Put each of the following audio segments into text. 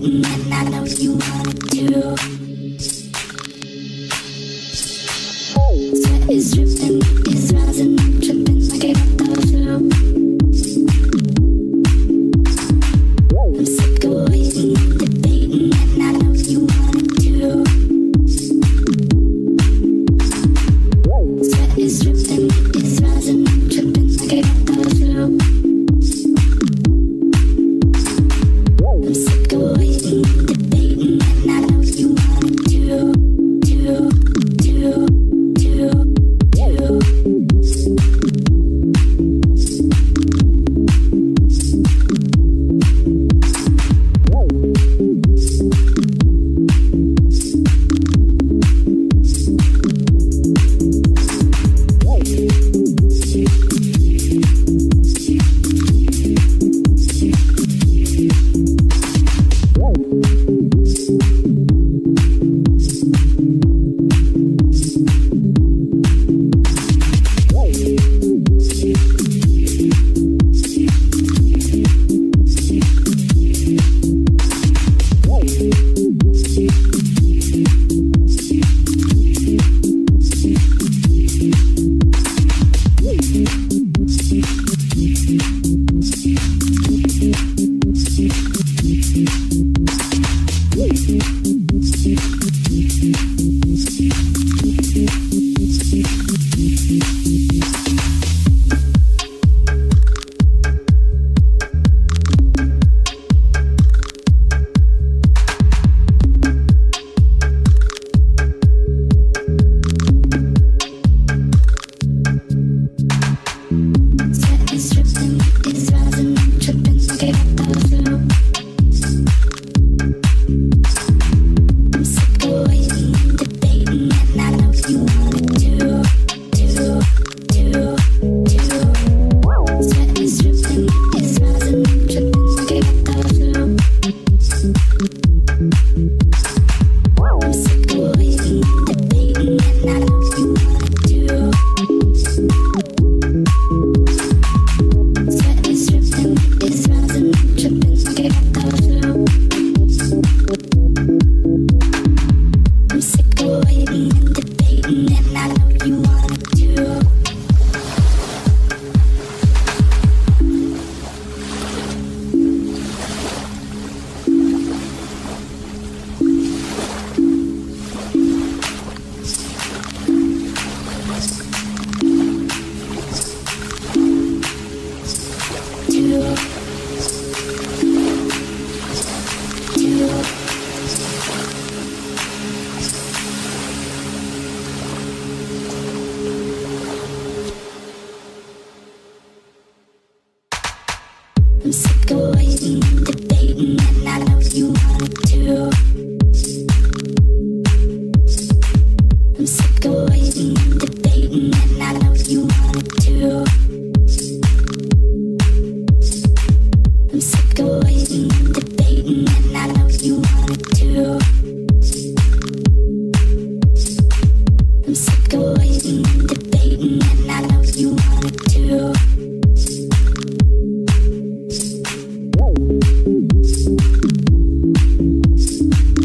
you might not know what you wanna do. Sweat is dripping, heat is rising, I'm tripping like I got the flu. I'm sick of waiting, debating, might not know what you wanna do. Sweat is dripping, heat is rising, I'm tripping like I got the flu. I'm sick of waiting, debating, and I know what you wanna do. I'm sick of waiting, debating, and I know what you wanna do. I'm sick of waiting, debating, and I know what you wanna do. I'm sick of waiting, debating, and I know what you wanna do. Thank you.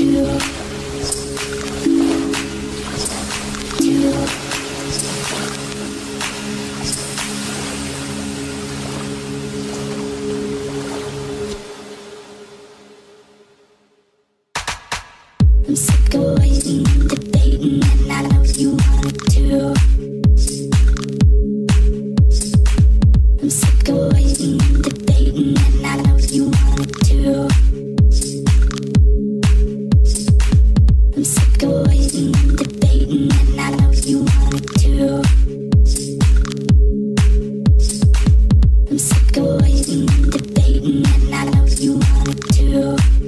I'm sick of waiting, debating, and I know you want it too. I'm sick of waiting, debating, and I know you want it too. I'm sick of waiting, debating, and I know you want it too. I'm sick of waiting, debating, and I know you want it too.